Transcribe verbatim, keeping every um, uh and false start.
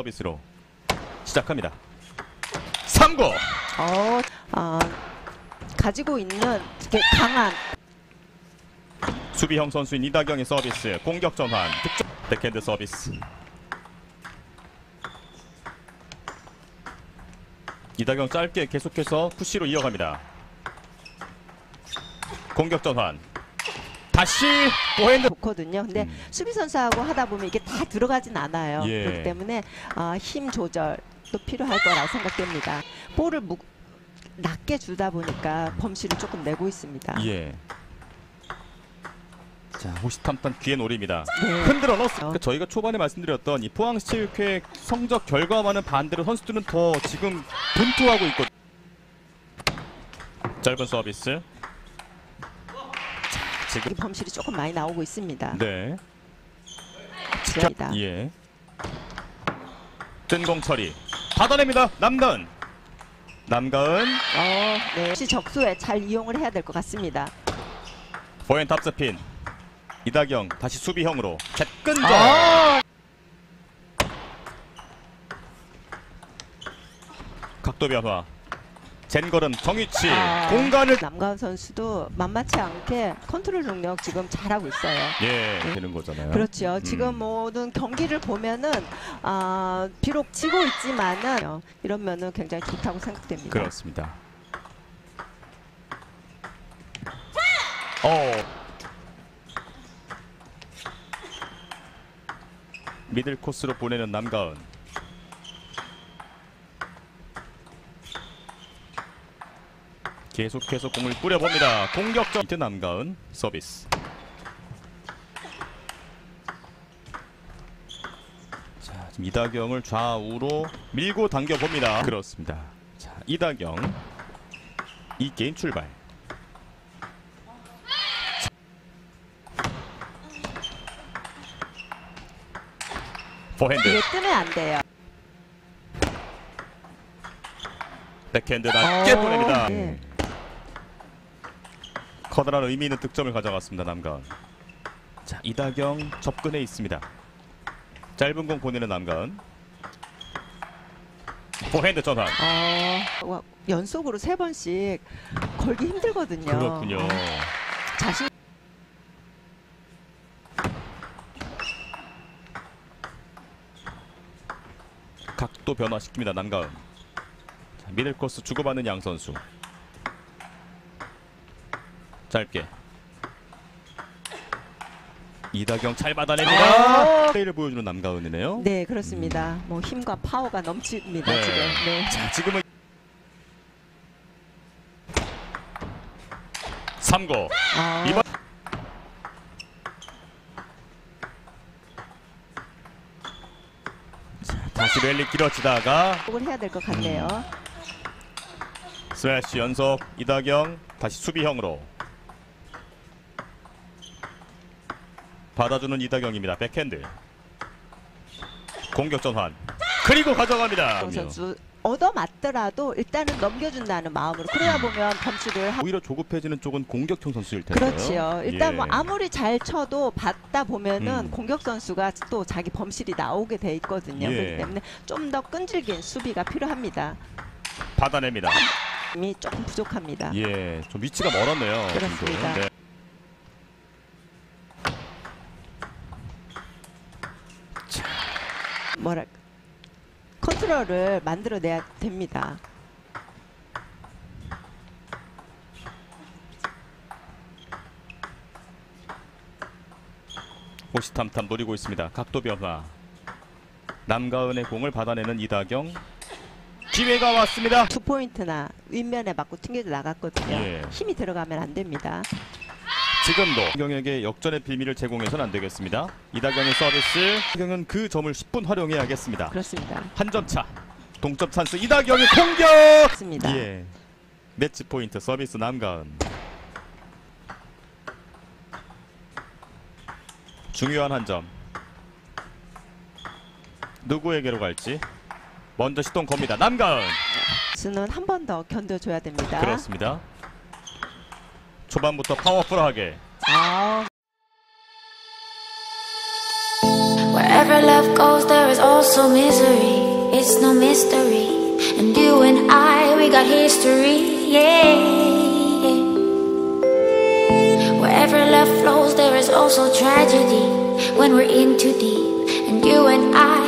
서비스로 시작합니다. 삼구. 어, 어, 가지고 있는 강한 수비형 선수인 이다경의 서비스, 공격 전환, 득점, 백핸드 서비스. 이다경 짧게 계속해서 푸시로 이어갑니다. 공격 전환. 다시 포핸드. 좋거든요. 근데 음. 수비 선수하고 하다 보면 이게 다 들어가진 않아요. 예. 그렇기 때문에 어, 힘 조절도 필요할 거라고 생각됩니다. 볼을 무, 낮게 주다 보니까 범실을 조금 내고 있습니다. 예. 자, 호시탐탐 귀에 노립니다. 네. 흔들어 넣었어요. 그러니까 저희가 초반에 말씀드렸던 이 포항시 체육회 성적 결과와는 반대로 선수들은 더 지금 분투하고 있고. 짧은 서비스. 자, 지금 범실이 조금 많이 나오고 있습니다. 네. 지켜다. 예. 뜬공 처리. 받아냅니다. 남가은. 남가은. 어, 네. 역시 적수에 잘 이용을 해야 될 것 같습니다. 포인 탑스핀. 이다경 다시 수비형으로 잽근전. 아 각도 변화, 젠걸음, 정위치, 아 공간을. 남가은 선수도 만만치 않게 컨트롤 능력 지금 잘하고 있어요. 예, 네. 되는 거잖아요. 그렇죠. 음. 지금 모든 경기를 보면은 아, 비록 지고 있지만은 이러면은 굉장히 좋다고 생각됩니다. 그렇습니다. 어. 미들 코스로 보내는 남가은. 계속해서 공을 뿌려봅니다. 공격적 이때 남가은 서비스. 자, 지금 이다경을 좌우로 밀고 당겨봅니다. 그렇습니다. 자, 이다경 이 게임 출발. 포핸드. 이게 뜨면 안 돼요. 백핸드 낮게 보냅니다. 네. 커다란 의미 있는 득점을 가져갔습니다. 남가은. 자, 이다경 접근해 있습니다. 짧은 공 보내는 남가은. 포핸드 전환. 어, 와, 연속으로 세 번씩 걸기 힘들거든요. 그렇군요. 어, 자신. 각도 변화시킵니다. 남가은. 미들코스 주고받는 양 선수. 짧게. 이다경 잘 받아냅니다. 플레이를 보여주는 남가은이네요. 네, 그렇습니다. 음. 뭐 힘과 파워가 넘칩니다. 네. 지금. 네. 자, 지금은 삼구. 아. 이번 다시 랠리 길어지다가 공을 해야 될 것 같네요. 음. 슬래시 연속. 이다경 다시 수비형으로 받아주는 이다경입니다. 백핸드 공격 전환. 그리고 가져갑니다. 이 선수 얻어맞더라도 일단은 넘겨준다는 마음으로. 그러다 보면 범실을 오히려 조급해지는 쪽은 공격형 선수일 텐데요. 그렇지요. 일단 예. 뭐 아무리 잘 쳐도 받다 보면은 음. 공격 선수가 또 자기 범실이 나오게 돼 있거든요. 예. 그렇기 때문에 좀 더 끈질긴 수비가 필요합니다. 받아냅니다. 힘이 조금 부족합니다. 예, 좀 위치가 멀었네요. 그렇습니다. 네. 뭐랄까. 컨트롤을 만들어내야 됩니다. 호시탐탐 노리고 있습니다. 각도 변화. 남가은의 공을 받아내는 이다경. 기회가 왔습니다. 두 포인트나 윗면에 맞고 튕겨 나갔거든요. 예. 힘이 들어가면 안 됩니다. 지금도 이다경에게 역전의 비밀을 제공해서는 안 되겠습니다. 이다경의 서비스. 이다경은 그 점을 십 분 활용해야겠습니다. 그렇습니다. 한 점 차. 동점 찬스. 이다경의 공격. 그렇습니다. 예. 매치 포인트 서비스 남가은. 중요한 한 점. 누구에게로 갈지. 먼저 시동 겁니다. 남가은. 수는 한 번 더 견뎌줘야 됩니다. 그렇습니다. 초반부터 파워풀하게. 아. Wherever love goes there is also misery. it's no mystery. And you and I, we got history, yeah, yeah. Wherever love flows, there is also tragedy. When we're in too deep, and you and I,